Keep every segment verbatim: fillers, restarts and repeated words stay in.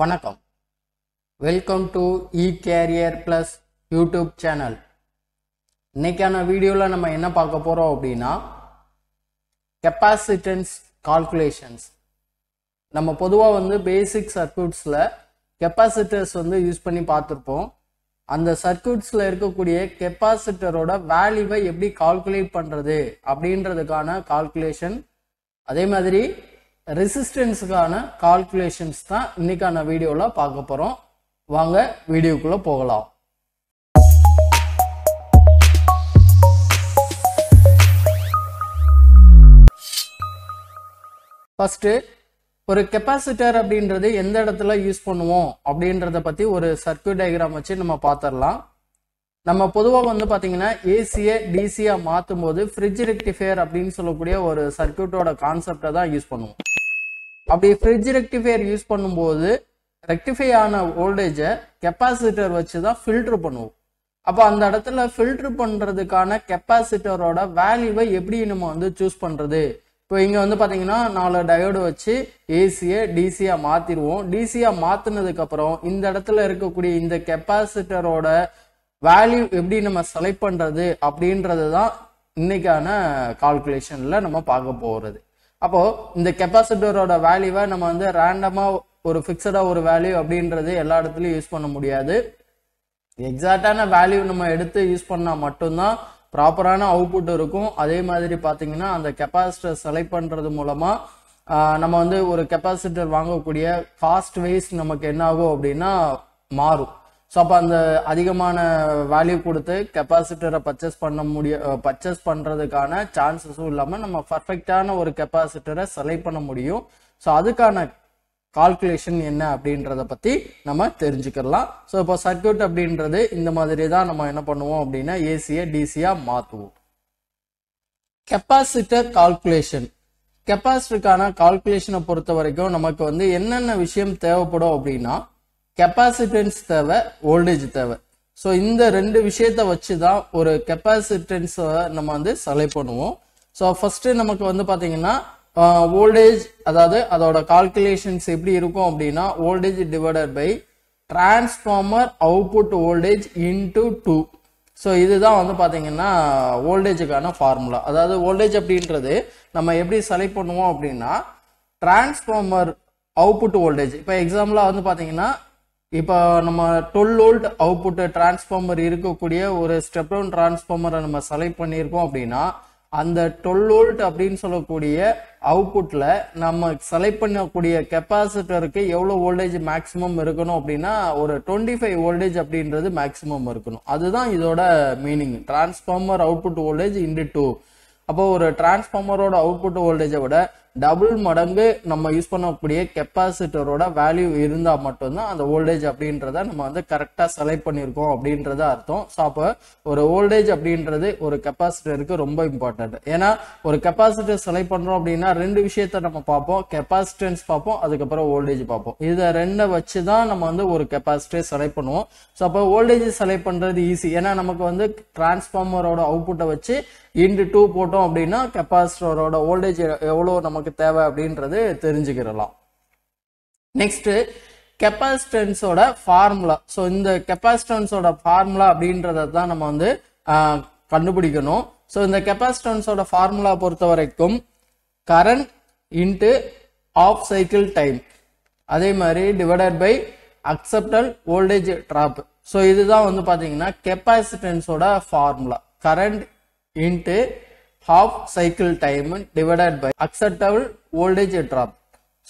வணக்கம். Welcome to eCareer Plus YouTube channel. இன்னைக்கான வீடியோவில் நம்ம என்ன பார்க்க போகிறோம் அப்படின்னா, கெப்பாசிட்டன்ஸ் கால்குலேஷன்ஸ். நம்ம பொதுவாக வந்து பேசிக் சர்க்யூட்ஸில் கெப்பாசிட்டர்ஸ் வந்து யூஸ் பண்ணி பார்த்துருப்போம். அந்த சர்க்யூட்ஸில் இருக்கக்கூடிய கெப்பாசிட்டரோட வேல்யூவை எப்படி கால்குலேட் பண்ணுறது அப்படின்றதுக்கான கால்குலேஷன், அதே மாதிரி ரெசிஸ்டன்ஸுக்கான கால்குலேஷன்ஸ் தான் இன்னைக்கான வீடியோவில் பார்க்க போகிறோம். வாங்க வீடியோக்குள்ளே போகலாம். ஃபஸ்ட்டு, ஒரு கெப்பாசிட்டர் அப்படின்றது எந்த இடத்துல யூஸ் பண்ணுவோம் அப்படின்றத பற்றி ஒரு சர்க்யூட் டயக்ராம் வச்சு நம்ம பார்த்துடலாம். நம்ம பொதுவாக வந்து பார்த்தீங்கன்னா ஏசியை டிசியாக மாற்றும் போது ஃப்ரிட்ஜ் ரெக்டிஃபையர் அப்படின்னு சொல்லக்கூடிய ஒரு சர்க்யூட்டோட கான்செப்டை தான் யூஸ் பண்ணுவோம். அப்படி ஃப்ரிட்ஜ் ரெக்டிஃபையர் யூஸ் பண்ணும்போது ரெக்டிஃபை ஆன வோல்டேஜை கெப்பாசிட்டர் வச்சு தான் ஃபில்ட்ரு பண்ணுவோம். அப்போ அந்த இடத்துல ஃபில்ட்ரு பண்ணுறதுக்கான கெப்பாசிட்டரோட வேல்யூவை எப்படி நம்ம வந்து சூஸ் பண்ணுறது? இப்போ இங்கே வந்து பார்த்தீங்கன்னா நாலு டயோடு வச்சு ஏசியை டிசியாக மாற்றிடுவோம். டிசியாக மாற்றினதுக்கப்புறம் இந்த இடத்துல இருக்கக்கூடிய இந்த கெப்பாசிட்டரோட வேல்யூ எப்படி நம்ம செலக்ட் பண்ணுறது அப்படின்றது தான் இன்றைக்கான கால்குலேஷனில் நம்ம பார்க்க போகிறது. அப்போது இந்த கெப்பாசிட்டரோட வேல்யூவை நம்ம வந்து ரேண்டமாக ஒரு ஃபிக்ஸடாக ஒரு வேல்யூ அப்படின்றது எல்லா இடத்துலையும் யூஸ் பண்ண முடியாது. எக்ஸாக்டான வேல்யூ நம்ம எடுத்து யூஸ் பண்ணால் மட்டும்தான் ப்ராப்பரான அவுட்புட் இருக்கும். அதே மாதிரி பார்த்தீங்கன்னா அந்த கெப்பாசிட்டர் செலக்ட் பண்ணுறது மூலமாக நம்ம வந்து ஒரு கெப்பாசிட்டர் வாங்கக்கூடிய காஸ்ட் வைஸ் நமக்கு என்ன ஆகும் அப்படின்னா மாறும். ஸோ அப்போ அந்த அதிகமான வேல்யூ கொடுத்து கெப்பாசிட்டரை பர்ச்சேஸ் பண்ண முடிய பர்ச்சேஸ் பண்ணுறதுக்கான சான்சஸும் இல்லாமல் நம்ம பர்ஃபெக்டான ஒரு கெப்பாசிட்டரை செலக்ட் பண்ண முடியும். ஸோ அதுக்கான கால்குலேஷன் என்ன அப்படின்றத பற்றி நம்ம தெரிஞ்சுக்கலாம். ஸோ இப்போ சர்க்யூட் அப்படின்றது இந்த மாதிரி தான் நம்ம என்ன பண்ணுவோம் அப்படின்னா ஏசியை டிசியாக மாற்றுவோம். Capacitor calculation. கெப்பாசிட்டருக்கான கால்குலேஷனை பொறுத்த வரைக்கும் நமக்கு வந்து என்னென்ன விஷயம் தேவைப்படும் அப்படின்னா கெப்பாசிட்டன்ஸ் தேவை, வோல்டேஜ் தேவை. ஸோ இந்த ரெண்டு விஷயத்த வச்சு தான் ஒரு கெப்பாசிட்டன்ஸை நம்ம வந்து செலக்ட் பண்ணுவோம். ஸோ ஃபஸ்ட்டு நமக்கு வந்து பார்த்தீங்கன்னா வோல்டேஜ், அதாவது அதோட கால்குலேஷன்ஸ் எப்படி இருக்கும் அப்படின்னா voltage divided by transformer output voltage into two. So இதுதான் வந்து பார்த்தீங்கன்னா வோல்டேஜுக்கான ஃபார்முலா. அதாவது வோல்டேஜ் அப்படின்றது நம்ம எப்படி செலக்ட் பண்ணுவோம் அப்படின்னா டிரான்ஸ்ஃபார்மர் அவுட்புட் வோல்டேஜ். இப்போ எக்ஸாம்பிளாக வந்து பார்த்தீங்கன்னா இப்போ நம்ம டுவெல் வோல்ட் அவுட்புட் டிரான்ஸ்ஃபார்மர் இருக்கக்கூடிய ஒரு ஸ்டெப் டவுன் டிரான்ஸ்ஃபார்மரை நம்ம செலக்ட் பண்ணியிருக்கோம் அப்படின்னா அந்த டுவெல் வோல்ட் அப்படின்னு சொல்லக்கூடிய அவுட்புட்டில் நம்ம செலக்ட் பண்ணக்கூடிய கெப்பாசிட்டருக்கு எவ்வளோ வோல்டேஜ் மேக்ஸிமம் இருக்கணும் அப்படின்னா ஒரு டுவெண்ட்டி ஃபைவ் வோல்டேஜ் அப்படின்றது மேக்ஸிமம் இருக்கணும். அதுதான் இதோட meaning, transformer output voltage into two. அப்போ ஒரு டிரான்ஸ்ஃபார்மரோட அவுட்புட் வோல்டேஜை விட டபுள் மடங்கு நம்ம யூஸ் பண்ணக்கூடிய கெப்பாசிட்டரோட வேல்யூ இருந்தால் மட்டும்தான் அந்த வோல்டேஜ் அப்படின்றத நம்ம வந்து கரெக்டாக செலக்ட் பண்ணியிருக்கோம் அப்படின்றத அர்த்தம். ஸோ அப்போ ஒரு வோல்டேஜ் அப்படின்றது ஒரு கெப்பாசிட்டருக்கு ரொம்ப இம்பார்ட்டன்ட். ஏன்னா ஒரு கெப்பாசிட்டர் செலக்ட் பண்ணுறோம் அப்படின்னா ரெண்டு விஷயத்த நம்ம பார்ப்போம், கெப்பாசிட்டன்ஸ் பார்ப்போம், அதுக்கப்புறம் வோல்டேஜ் பார்ப்போம். இதை ரெண்டை வச்சு தான் நம்ம வந்து ஒரு கெப்பாசிட்டர் செலக்ட் பண்ணுவோம். ஸோ அப்போ வோல்டேஜ் செலக்ட் பண்ணுறது ஈஸி. ஏன்னா நமக்கு வந்து டிரான்ஸ்ஃபார்மரோட அவுட்புட்டை வச்சு இன்டு டூ போட்டோம் அப்படின்னா கெப்பாசிட்டரோட வோல்டேஜ் எவ்வளோ நம்ம தேவை அப்படின்றது தெரிஞ்சுக்கிறலாம். நெக்ஸ்ட், கெப்பாசிட்டன்ஸோட ஃபார்முலா. ஸோ இந்த கெப்பாசிட்டன்ஸோட ஃபார்முலா அப்படின்றத தான் நம்ம வந்து கண்டுபிடிக்கணும். ஸோ இந்த கெப்பாசிட்டன்ஸோட ஃபார்முலா பொறுத்த வரைக்கும் current into half cycle time, அதே மாதிரி divided by accepted voltage drop. So இதுதான் வந்து பார்த்தீங்கன்னா கெப்பாசிட்டன்ஸோட formula, current into half cycle time divided by acceptable voltage drop.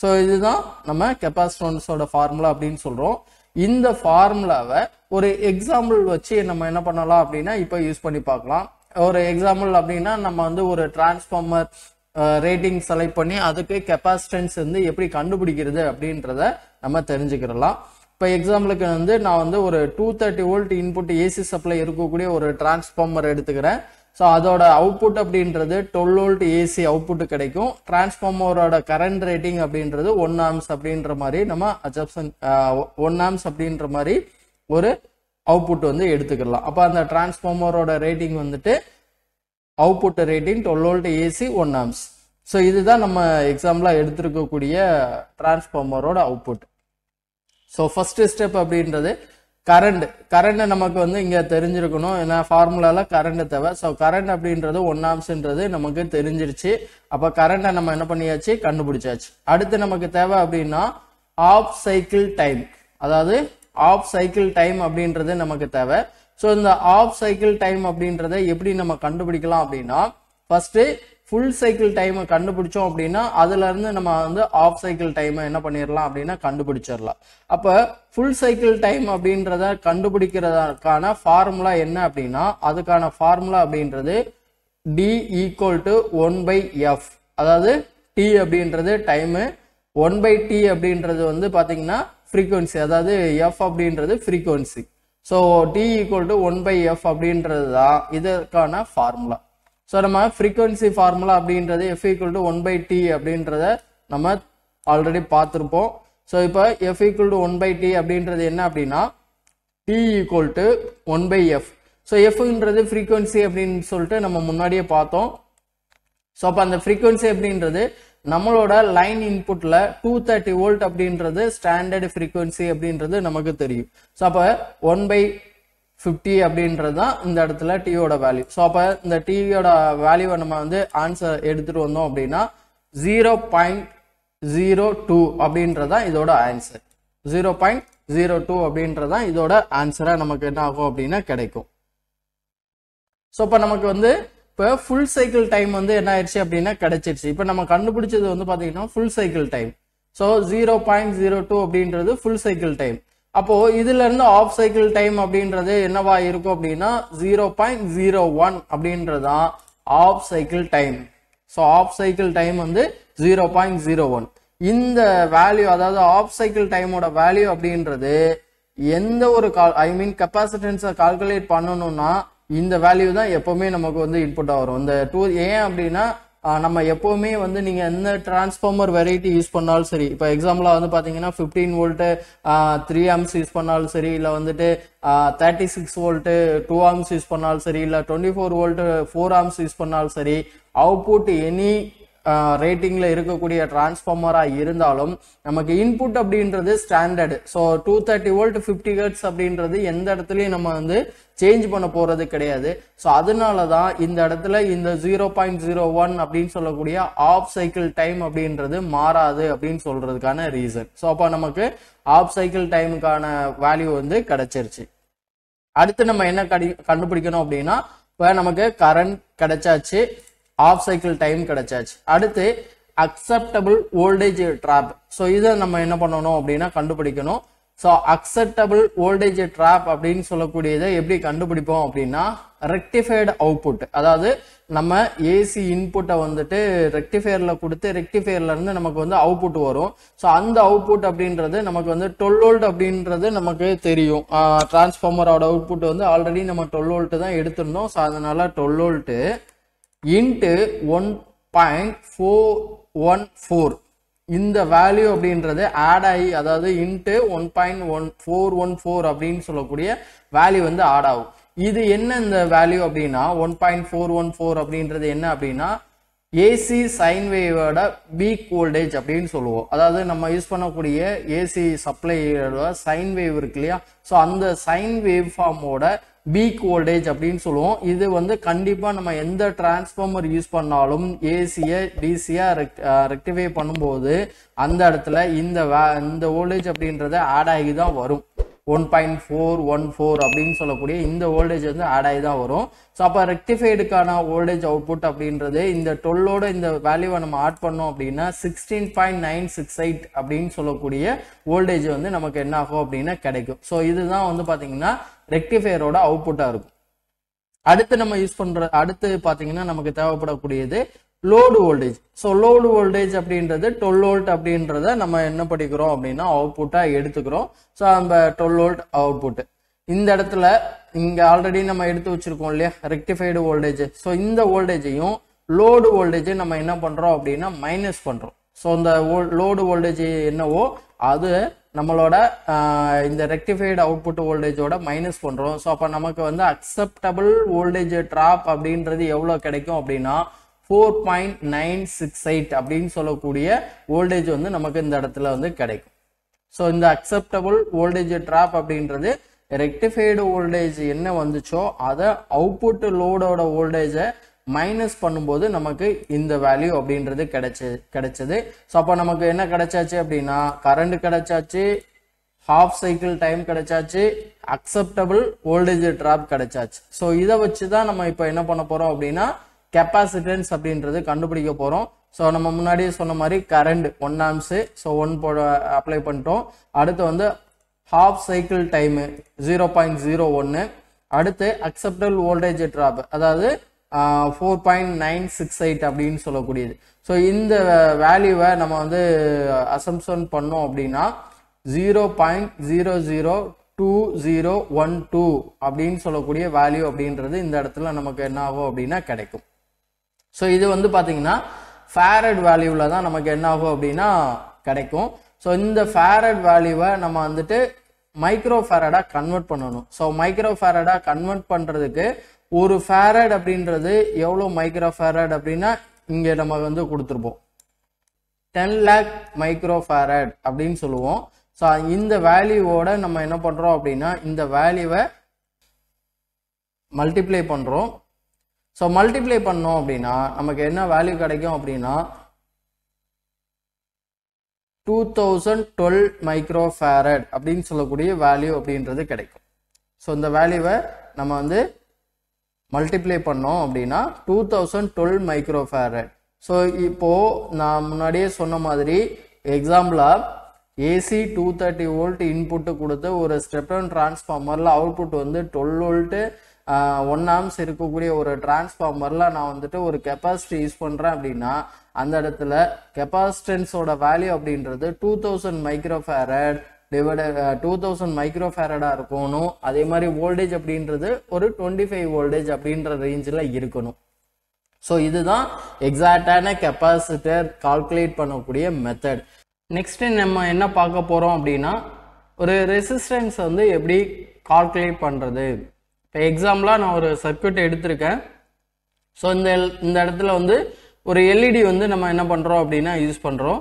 So இதுதான் நம்ம கெப்பாசிட்டன்ஸோட ஃபார்முலா அப்படின்னு சொல்கிறோம். இந்த ஃபார்முலாவை ஒரு எக்ஸாம்பிள் வச்சு நம்ம என்ன பண்ணலாம் அப்படின்னா இப்போ யூஸ் பண்ணி பார்க்கலாம். ஒரு எக்ஸாம்பிள் அப்படின்னா நம்ம வந்து ஒரு டிரான்ஸ்ஃபார்மர் ரேட்டிங் செலக்ட் பண்ணி அதுக்கு கெப்பாசிட்டன்ஸ் வந்து எப்படி கண்டுபிடிக்கிறது அப்படின்றத நம்ம தெரிஞ்சுக்கிறலாம். இப்போ எக்ஸாம்பிளுக்கு வந்து நான் வந்து ஒரு two thirty volt input AC supply இருக்கக்கூடிய ஒரு டிரான்ஸ்ஃபார்மர் எடுத்துக்கிறேன். ஸோ அதோட அவுட்புட் அப்படின்றது டுவெல் வோல்ட் ஏசி அவுட்புட் கிடைக்கும். டிரான்ஸ்ஃபார்மரோட கரண்ட் ரேட்டிங் அப்படின்றது ஒன் ஆம்ஸ் அப்படின்ற மாதிரி நம்ம அசப்ஷன் ஒன் ஆம்ஸ் அப்படின்ற மாதிரி ஒரு அவுட்புட் வந்து எடுத்துக்கலாம். அப்போ அந்த டிரான்ஸ்ஃபார்மரோட ரேட்டிங் வந்துட்டு output rating twelve volt AC one amps. So இதுதான் நம்ம எக்ஸாம்பிளாக எடுத்துருக்கக்கூடிய டிரான்ஸ்ஃபார்மரோட அவுட்புட். So first step அப்படின்றது current current நமக்கு வந்து இங்க தெரிஞ்சிருக்கணும் ஏனா ஃபார்முலால current தேவை சோ current அப்படின்றது one ஆம்ஸ்ன்றது நமக்கு தெரிஞ்சிருச்சு அப்ப current நம்ம என்ன பண்ணியாச்சு கண்டுபிடிச்சாச்சு அடுத்து நமக்கு தேவை அப்படினா half cycle time அதாவது half cycle time அப்படின்றது நமக்கு தேவை சோ இந்த half cycle time அப்படின்றதை எப்படி நம்ம கண்டுபிடிக்கலாம் அப்படினா first full cycle time கண்டுபிடிச்சோம் அப்படினா அதில இருந்து நம்ம வந்து half cycle time என்ன பண்ணிரலாம் அப்படினா கண்டுபிடிச்சிரலாம் அப்ப full cycle time அப்படின்றதை கண்டுபிடிக்கிறதுக்கான ஃபார்முலா என்ன அப்படினா அதுக்கான ஃபார்முலா அப்படின்றது d = one by f அதாவது t அப்படின்றது time one by t அப்படின்றது வந்து பாத்தீங்கன்னா frequency அதாவது f அப்படின்றது frequency so t = one by f அப்படின்றது தான் இதற்கான formula So, we have frequency formula f equal to one by t அப்படின்றது நம்ம ஆல்ரெடி பார்த்திருப்போம் சோ இப்போ f equal to one by t அப்படின்றது என்ன அப்படினா t equal to one by f so f ன்றது frequency அப்படினு சொல்லிட்டு நம்ம முன்னாடியே பார்த்தோம் சோ அப்ப அந்த frequency அப்படின்றது நம்மளோட லைன் இன்புட்ல two thirty volt அப்படின்றது ஸ்டாண்டர்ட் frequency அப்படின்றது நமக்கு தெரியும் சோ அப்ப one by fifty அப்படின்றது தான் இந்த இடத்துல t யோட வேல்யூ சோ அப்ப இந்த t யோட வேல்யூவை நம்ம வந்து ஆன்சர் எடுத்துட்டு வந்தோம் அப்படினா zero point zero two அப்படின்றது தான் இதோட answer zero point zero two அப்படின்றது தான் இதோட ஆன்சரா நமக்கு என்ன ஆகும் அப்படினா கிடைக்கும் சோ அப்ப நமக்கு வந்து இப்ப full cycle time வந்து என்ன ஆயிருச்சு அப்படினா கிடைச்சிடுச்சு இப்போ நம்ம கண்டுபிடிச்சது வந்து பாத்தீங்கன்னா full cycle time so zero point zero two அப்படின்றது full cycle time அப்போ இதில இருந்து ஆஃப் சைக்கிள் டைம் அப்படின்றது என்னவா இருக்கும் அப்படினா zero point zero one அப்படின்றது தான் half cycle time so half cycle time வந்து zero point zero one இந்த வேல்யூ அதாவது ஆஃப் சைக்கிள் டைமோட வேல்யூ அப்படின்றது எந்த ஒரு ஐ மீன் கெபாசிட்டன்ஸை கால்குலேட் பண்ணனும்னா இந்த வேல்யூ தான் எப்பவுமே நமக்கு வந்து இன்புட்டா வரும் இந்த two ஏன் அப்படினா நம்ம எப்பவுமே வந்து நீங்க என்ன டிரான்ஸ்ஃபார்மர் வெரைட்டி யூஸ் பண்ணாலும் சரி இப்போ எக்ஸாம்பிளா வந்து பாத்தீங்கன்னா fifteen volt three amps use பண்ணாலும் சரி இல்ல வந்துட்டு thirty-six volt two amps use பண்ணாலும் சரி இல்ல twenty-four volt four amps use பண்ணாலும் சரி அவுட்புட் எனி ரேட்டிங்ல இருக்கக்கூடிய டிரான்ஸ்ஃபார்மரா இருந்தாலும் நமக்கு இன்புட் அப்படின்றது standard so two thirty volt fifty hertz அப்படின்றது எந்த இடத்துலயும் நம்ம வந்து சேஞ்ச் பண்ண போறது கிடையாது சோ அதனால தான் இந்த இடத்துல இந்த zero point zero one அப்படினு சொல்லக்கூடிய ஆஃப் சைக்கிள் டைம் அப்படின்றது மாறாது அப்படினு சொல்றதுக்கான ரீசன் சோ அப்ப நமக்கு ஆஃப் சைக்கிள் டைம்கான வேல்யூ வந்து கிடைச்சிருச்சு அடுத்து நம்ம என்ன கண்டுபிடிக்கணும் அப்படினா இப்ப நமக்கு கரண்ட் கிடைச்சாச்சு half cycle time கிடைச்சாச்சு அடுத்து acceptable voltage trap சோ இத நம்ம என்ன பண்ணனும் அப்படினா கண்டுபிடிக்கணும் சோ acceptable voltage trap அப்படினு சொல்லக்கூடியதை எப்படி கண்டுபிடிப்போம் அப்படினா rectified output அதாவது நம்ம A C input வந்துட்டு rectifierல கொடுத்து rectifierல இருந்து நமக்கு வந்து output வரும் சோ அந்த output அப்படின்றது நமக்கு வந்து twelve volt அப்படின்றது நமக்கு தெரியும் டிரான்ஸ்ஃபார்மரோட output வந்து ஆல்ரெடி நம்ம twelve volt தான் எடுத்துறோம் சோ அதனால twelve volt into one point four one four இந்த வேல்யூ அப்படின்றது ஆட் ஆகி அதாவது into one point one four one four அப்படினு சொல்லக்கூடிய வேல்யூ வந்து ஆட் ஆகும் இது என்ன இந்த வேல்யூ அப்படினா one point four one four அப்படின்றது என்ன அப்படினா A C sine wave ஓட peak voltage அப்படினு சொல்லுவோம் அதாவது நம்ம யூஸ் பண்ணக்கூடிய A C supply ஓட sine wave இருக்குலையா சோ அந்த sine waveform ஓட peak voltage அப்படினு சொல்லுவோம் இது வந்து கண்டிப்பா நம்ம எந்த டிரான்ஸ்ஃபார்மர் யூஸ் பண்ணாலும் A C-ய D C-ய ரெக்டிஃபை பண்ணும்போது அந்த இடத்துல இந்த இந்த வோல்டேஜ் அப்படின்றது ஆட் ஆகி தான் வரும் one point four one four அப்படினு சொல்லக்கூடிய இந்த வோல்டேஜ் வந்து ஆட் ஆகி தான் வரும் சோ அப்ப ரெக்டிஃபைடுக்கான வோல்டேஜ் அவுட்புட் அப்படின்றது இந்த twelve ஓட இந்த வேல்யூவை நம்ம ஆட் பண்ணோம் அப்படினா sixteen point nine six eight அப்படினு சொல்லக்கூடிய வோல்டேஜ் வந்து நமக்கு என்ன ஆகும் அப்படினா கிடைக்கும் சோ இதுதான் வந்து பாத்தீங்கன்னா rectifier ஓட அவுட்புட்டா இருக்கும் அடுத்து நம்ம யூஸ் பண்ற அடுத்து பாத்தீங்கன்னா நமக்கு தேவைப்படக்கூடியது load voltage so load voltage அப்படின்றது twelve volt அப்படின்றத நம்ம என்ன படிக்கிறோம் அப்படினா அவுட்புட்டா எடுத்துக்கிறோம் சோ நம்ம twelve volt அவுட்புட் இந்த இடத்துல இங்க ஆல்ரெடி நம்ம எடுத்து வச்சிருக்கோம் இல்லையா ரெக்டிஃபைடு வோல்டேஜ் சோ இந்த வோல்டேஜையும் லோட் வோல்டேஜ் நம்ம என்ன பண்றோம் அப்படினா மைனஸ் பண்றோம் சோ இந்த லோட் வோல்டேஜ் என்னவோ அது நம்மளோட இந்த ரெக்டிஃபைடு அவுட்புட் வோல்டேஜோட மைனஸ் பண்றோம் சோ அப்ப நமக்கு வந்து அக்செப்டபிள் வோல்டேஜ் டிராப் அப்படின்றது எவ்வளவு கிடைக்கும் அப்படினா four point nine six eight அப்படினு சொல்லக்கூடிய வோல்டேஜ் வந்து நமக்கு இந்த இடத்துல வந்து கிடைக்கும் So in the acceptable voltage drop abdindrathu rectified voltage enna vanducho adha output load oda voltage minus பண்ணும்போது நமக்கு இந்த வேல்யூ அப்படிங்கிறது கிடைச்சது. சோ அப்ப நமக்கு என்ன கிடைச்சாச்சு அப்படினா கரண்ட் கிடைச்சாச்சு, half cycle time கிடைச்சாச்சு, acceptable voltage drop கிடைச்சாச்சு. சோ இத வச்சு தான் நம்ம இப்போ என்ன பண்ண போறோம் அப்படினா capacitance அப்படிங்கிறது கண்டுபிடிக்க போறோம். சோ நம்ம முன்னாடி சொன்ன மாதிரி current one amps, so one apply பண்ணிட்டோம். அடுத்து வந்து half cycle time zero point zero one, அடுத்து acceptable voltage drop அதாவது four point nine six eight அப்படினு சொல்லக்கூடியது. சோ இந்த வேல்யூவை நம்ம வந்து அசம்ப்ஷன் பண்ணோம் அப்படினா zero point zero zero two zero one two அப்படினு சொல்லக்கூடிய வேல்யூ அப்படிங்கிறது இந்த இடத்துல நமக்கு என்ன ஆகும் அப்படினா கிடைக்கும். சோ இது வந்து பாத்தீங்கன்னா ஃபாரட் வேல்யூல தான் நமக்கு என்ன ஆகும் அப்படினா கிடைக்கும். சோ இந்த ஃபாரட் வேல்யூவை நம்ம வந்துட்டு மைக்ரோ ஃபாரடா கன்வெர்ட் பண்ணனும். சோ மைக்ரோ ஃபாரடா கன்வெர்ட் பண்றதுக்கு ஒரு ஃபாரட் அப்படின்றது எவ்வளோ மைக்ரோ ஃபாரட் அப்படின்னா இங்கே நம்ம வந்து கொடுத்துருப்போம் ten lakh மைக்ரோ ஃபாரட் அப்படின்னு சொல்லுவோம். ஸோ இந்த வேல்யூவோட நம்ம என்ன பண்ணுறோம் அப்படின்னா இந்த வேல்யூவை மல்டிப்ளை பண்ணுறோம். ஸோ மல்டிப்ளை பண்ணோம் அப்படின்னா நமக்கு என்ன வேல்யூ கிடைக்கும் அப்படின்னா two thousand twelve micro farad அப்படின்னு சொல்லக்கூடிய வேல்யூ அப்படின்றது கிடைக்கும். ஸோ இந்த வேல்யூவை நம்ம வந்து மல்டிப்ளை பண்ணோம் அப்படின்னா two thousand twelve micro farad. So இப்போ நான் முன்னாடியே சொன்ன மாதிரி எக்ஸாம்பிளா AC two thirty volt input கொடுத்து ஒரு ஸ்டெப் டவுன் டிரான்ஸ்ஃபார்மரில் அவுட்புட் வந்து டுவெல் வோல்ட்டு ஒன் ஆம்ஸ் இருக்கக்கூடிய ஒரு டிரான்ஸ்ஃபார்மரில் நான் வந்துட்டு ஒரு கெப்பாசிட்டி யூஸ் பண்ணுறேன் அப்படின்னா அந்த இடத்துல கெப்பாசிட்டன்ஸோட வேல்யூ அப்படின்றது two thousand micro farad divide two thousand micro ஃபேரடாக இருக்கணும். அதே மாதிரி வோல்டேஜ் அப்படின்றது ஒரு டுவெண்ட்டி ஃபைவ் வோல்டேஜ் அப்படின்ற ரேஞ்சில் இருக்கணும். ஸோ இதுதான் எக்ஸாக்டான கெப்பாசிட்டர் கால்குலேட் பண்ணக்கூடிய மெத்தட். நெக்ஸ்ட் நம்ம என்ன பார்க்க போகிறோம் அப்படின்னா ஒரு ரெசிஸ்டன்ஸ் வந்து எப்படி கால்குலேட் பண்ணுறது. இப்போ எக்ஸாம்பிளாக நான் ஒரு சர்க்யூட் எடுத்திருக்கேன். ஸோ இந்த இந்த இடத்துல வந்து ஒரு எல்இடி வந்து நம்ம என்ன பண்ணுறோம் அப்படின்னா யூஸ் பண்ணுறோம்.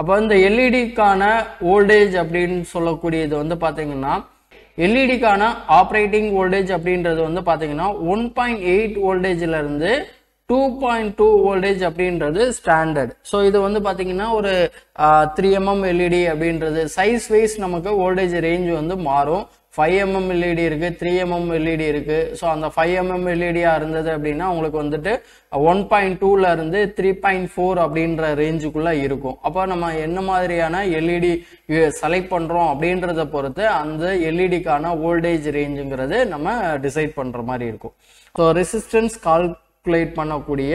அப்போ இந்த எல்இடிக்கான வோல்டேஜ் அப்படின்னு சொல்லக்கூடியது வந்து பார்த்தீங்கன்னா எல்இடிக்கான ஆப்ரேட்டிங் வோல்டேஜ் அப்படின்றது வந்து பார்த்தீங்கன்னா ஒன் பாயிண்ட் எயிட் வோல்டேஜிலிருந்து டூ பாயிண்ட் டூ வோல்டேஜ் அப்படின்றது ஸ்டாண்டர்ட். ஸோ இது வந்து பார்த்தீங்கன்னா ஒரு த்ரீ எம்எம் எல்இடி அப்படின்றது சைஸ் வைஸ் நமக்கு வோல்டேஜ் ரேஞ்ச் வந்து மாறும். ஃபைவ் எம்எம் எல்இடி இருக்குது, த்ரீ எம்எம் எல்இடி இருக்குது. ஸோ அந்த ஃபைவ் எம்எம் எல்இடியாக இருந்தது அப்படின்னா உங்களுக்கு வந்துட்டு ஒன் பாயிண்ட் டூலேருந்து த்ரீ பாயிண்ட் ஃபோர் அப்படின்ற ரேஞ்சுக்குள்ளே இருக்கும். அப்போ நம்ம என்ன மாதிரியான எல்இடி செலக்ட் பண்ணுறோம் அப்படின்றத பொறுத்து அந்த எல்இடிக்கான வோல்டேஜ் ரேஞ்சுங்கிறது நம்ம டிசைட் பண்ணுற மாதிரி இருக்கும். ஸோ ரெசிஸ்டன்ஸ் கால்குலேட் பண்ணக்கூடிய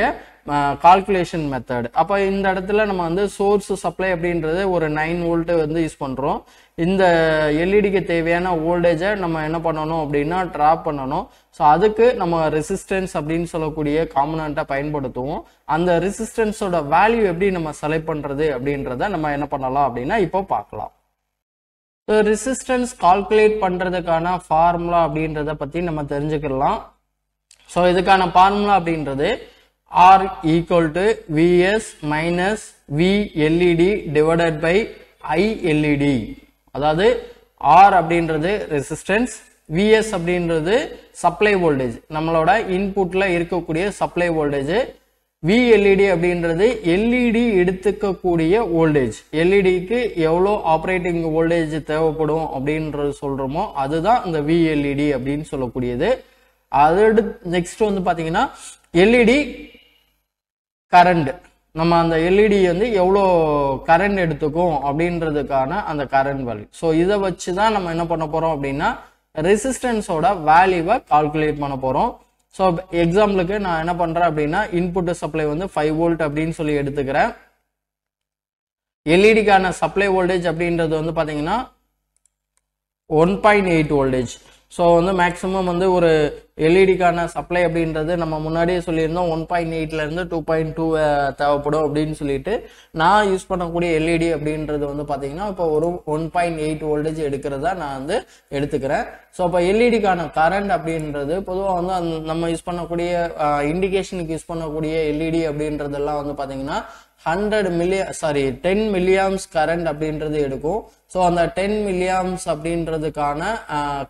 கால்குலேஷன் மெத்தட். அப்போ இந்த இடத்துல நம்ம வந்து சோர்ஸ் சப்ளை அப்படின்றது ஒரு நைன் வோல்ட்டு வந்து யூஸ் பண்ணுறோம். இந்த எல்இடிக்கு தேவையான வோல்டேஜை நம்ம என்ன பண்ணணும் அப்படின்னா ட்ராப் பண்ணணும். ஸோ அதுக்கு நம்ம ரெசிஸ்டன்ஸ் அப்படின்னு சொல்லக்கூடிய காம்பனண்ட்டை பயன்படுத்துவோம். அந்த ரெசிஸ்டன்ஸோட வேல்யூ எப்படி நம்ம செலக்ட் பண்ணுறது அப்படின்றத நம்ம என்ன பண்ணலாம் அப்படின்னா இப்போ பார்க்கலாம். ஸோ ரெசிஸ்டன்ஸ் கால்குலேட் பண்ணுறதுக்கான ஃபார்முலா அப்படின்றத பற்றி நம்ம தெரிஞ்சுக்கலாம். ஸோ இதுக்கான ஃபார்முலா அப்படின்றது R equal to Vs minus VLED divided by ILED. அதாது R அப்படின்றது resistance, Vs அப்படின்றது supply voltage, நம்மளோட inputல இருக்குக்குடிய supply voltage, VLED அப்படின்றது எல்இடி எடுத்துக்கக்கூடிய வோல்டேஜ், எல்இடிக்கு எவ்வளோ ஆப்ரேட்டிங் வோல்டேஜ் தேவைப்படும் அப்படின்றது சொல்கிறோமோ அதுதான் இந்த விஎல்இடி அப்படின்னு சொல்லக்கூடியது. அதோடு நெக்ஸ்ட் வந்து பார்த்தீங்கன்னா எல்இடி கரண்ட், நம்ம அந்த எல்இடி வந்து எவ்வளோ கரண்ட் எடுத்துக்கும் அப்படின்றதுக்கான அந்த கரண்ட் வேல்யூ. ஸோ இதை வச்சு தான் நம்ம என்ன பண்ண போகிறோம் அப்படின்னா ரெசிஸ்டன்ஸோட வேல்யூவை கால்குலேட் பண்ண போகிறோம். ஸோ எக்ஸாம்பிளுக்கு நான் என்ன பண்ணுறேன் அப்படின்னா இன்புட் சப்ளை வந்து ஃபைவ் வோல்ட் அப்படின்னு சொல்லி எடுத்துக்கிறேன். எல்இடிக்கான சப்ளை வோல்டேஜ் அப்படின்றது வந்து பார்த்தீங்கன்னா one point eight voltage. So வந்து மேக்ஸிமம் வந்து ஒரு எல்இடிக்கான சப்ளை அப்படின்றது நம்ம முன்னாடியே சொல்லியிருந்தோம் ஒன் பாயிண்ட் எயிட்லேருந்து டூ பாயிண்ட் டூ தேவைப்படும் அப்படின்னு சொல்லிட்டு நான் யூஸ் பண்ணக்கூடிய எல்இடி அப்படின்றது வந்து பார்த்தீங்கன்னா இப்போ ஒரு ஒன் பாயிண்ட் எயிட் வோல்டேஜ் எடுக்கிறதா நான் வந்து எடுத்துக்கிறேன். ஸோ இப்போ எல்இடிக்கான கரண்ட் அப்படின்றது பொதுவாக வந்து அந்த நம்ம யூஸ் பண்ணக்கூடிய இண்டிகேஷனுக்கு யூஸ் பண்ணக்கூடிய எல்இடி அப்படின்றதெல்லாம் வந்து பார்த்தீங்கன்னா one hundred milli sorry ten milliamps current அப்படின்றது எடுக்கும். So அந்த ten milliamps அப்படின்றதுக்கான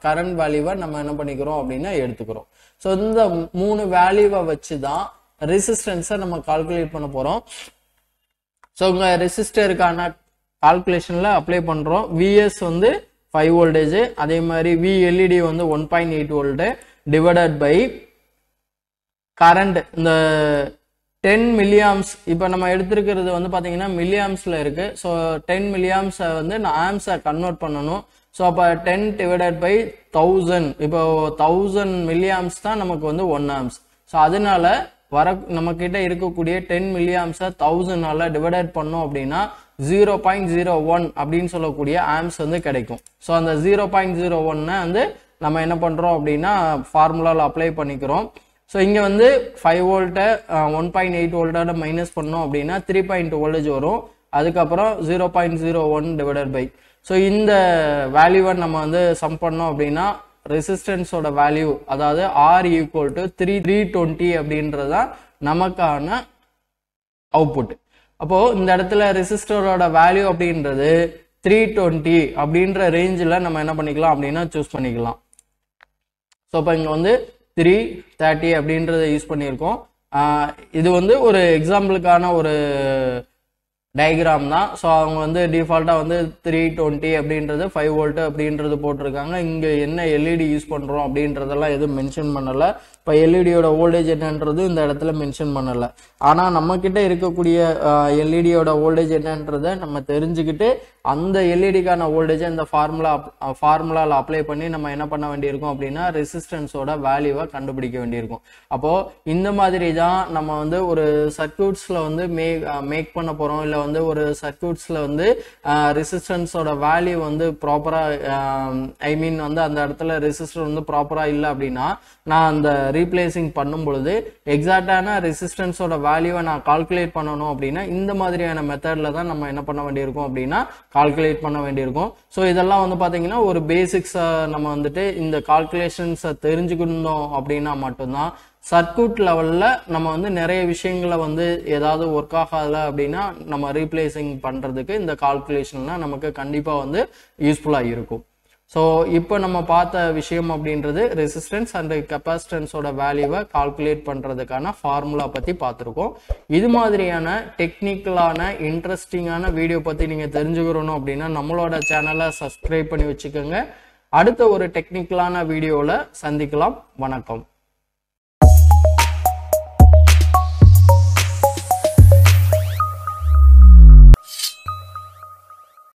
current value நம்ம என்ன பண்ணிக்கிறோம் அப்படினா எடுத்துக்கிறோம். So இந்த மூணு வேல்யூவை வச்சு தான் ரெசிஸ்டன்ஸை நம்ம கால்குலேட் பண்ண போறோம். So உங்க ரெசிஸ்டருக்கான கால்குலேஷன்ல அப்ளை பண்றோம். Vs வந்து five voltage அதே மாதிரி V L E D வந்து one point eight volt divided by current இந்த ten milliamps இப்போ நம்ம எடுத்துக்கிறது வந்து பாத்தீங்கன்னா milliampsல இருக்கு. So ten milliamps வந்து நான் amps ஆ கன்வர்ட் பண்ணனும். So அப்ப ten divided by one thousand இப்போ one thousand milliamps தான் நமக்கு வந்து one amps. So அதனால வர நமக்கிட்ட இருக்கக்கூடிய ten milliamps ஆ one thousand ஆல டிவைட் பண்ணோம் அப்படினா zero point zero one அப்படினு சொல்லக்கூடிய amps வந்து கிடைக்கும். So அந்த zero point zero one ன வந்து நம்ம என்ன பண்றோம் அப்படினா ஃபார்முலால அப்ளை பண்ணிக்கிறோம். So இங்க வந்து five volt one point eight volt ஆட மைனஸ் பண்ணோம் அப்படினா three point two voltage வரும். அதுக்கு அப்புறம் zero point zero one divided by. So இந்த வேல்யூவை நம்ம வந்து சம் பண்ணோம் அப்படினா resistance ஓட value அதாவது R equal to three three twenty அப்படின்றதா நமக்கான output. அப்போ இந்த இடத்துல ரெசிஸ்டரோட value அப்படின்றது three twenty அப்படின்ற ரேஞ்சில நம்ம என்ன பண்ணிக்கலாம் அப்படினா சூஸ் பண்ணிக்கலாம். சோ இப்போ இங்க வந்து three thirty அப்படின்றதை யூஸ் பண்ணியிருக்கோம். இது வந்து ஒரு எக்ஸாம்பிளுக்கான ஒரு டயக்ராம் தான். ஸோ அவங்க வந்து டிஃபால்ட்டாக வந்து த்ரீ டுவெண்ட்டி அப்படின்றது ஃபைவ் வோல்ட் அப்படின்றது போட்டிருக்காங்க. இங்கே என்ன எல்இடி யூஸ் பண்ணுறோம் அப்படின்றதெல்லாம் எதுவும் மென்ஷன் பண்ணலை. இப்போ எல்இடியோட வோல்டேஜ் என்னன்றது இந்த இடத்துல மென்ஷன் பண்ணலை. ஆனால் நம்மக்கிட்ட இருக்கக்கூடிய எல்இடியோட வோல்டேஜ் என்னன்றதை நம்ம தெரிஞ்சுக்கிட்டு அந்த எல்இடிக்கான வோல்டேஜை இந்த ஃபார்முலா ஃபார்முலாவில் அப்ளை பண்ணி நம்ம என்ன பண்ண வேண்டியிருக்கோம் அப்படின்னா ரெசிஸ்டன்ஸோட வேல்யூவை கண்டுபிடிக்க வேண்டியிருக்கும். அப்போது இந்த மாதிரி தான் நம்ம வந்து ஒரு சர்க்யூட்ஸில் வந்து மேக் மேக் பண்ண போகிறோம். இல்லை வந்து ஒரு சர்க்யூட்ஸ்ல வந்து ரெசிஸ்டன்ஸோட வேல்யூ வந்து ப்ராப்பரா ஐ மீன் வந்து அந்த இடத்துல ரெசிஸ்டர் வந்து ப்ராப்பரா இல்லை அப்படின்னா நான் அந்த ரீப்ளேசிங் பண்ணும் பொழுது எக்ஸாக்டான ரெசிஸ்டன்ஸோட வேல்யூவை நான் கால்குலேட் பண்ணணும் அப்படின்னா இந்த மாதிரியான மெத்தட்ல தான் நம்ம என்ன பண்ண வேண்டியிருக்கோம் அப்படின்னா கால்குலேட் பண்ண வேண்டியிருக்கும். ஸோ இதெல்லாம் வந்து பார்த்தீங்கன்னா ஒரு பேசிக்ஸை நம்ம வந்துட்டு இந்த கால்குலேஷன்ஸை தெரிஞ்சுக்கணும் அப்படின்னா மட்டும்தான் சர்க்யூட் லெவலில் நம்ம வந்து நிறைய விஷயங்களை வந்து ஏதாவது ஒர்க் ஆகாத அப்படின்னா நம்ம ரீப்ளேசிங் பண்ணுறதுக்கு இந்த கால்குலேஷன்லாம் நமக்கு கண்டிப்பாக வந்து யூஸ்ஃபுல்லாக இருக்கும். ஸோ இப்போ நம்ம பார்த்த விஷயம் அப்படின்றது ரெசிஸ்டன்ஸ் அண்ட் கெப்பாசிட்டன்ஸோட வேல்யூவை கால்குலேட் பண்ணுறதுக்கான ஃபார்முலா பற்றி பார்த்துருக்கோம். இது மாதிரியான டெக்னிக்கலான இன்ட்ரெஸ்டிங்கான வீடியோ பற்றி நீங்கள் தெரிஞ்சுக்கிறணும் அப்படின்னா நம்மளோட சேனலை சப்ஸ்கிரைப் பண்ணி வச்சுக்கோங்க. அடுத்த ஒரு டெக்னிக்கலான வீடியோவில் சந்திக்கலாம். வணக்கம்.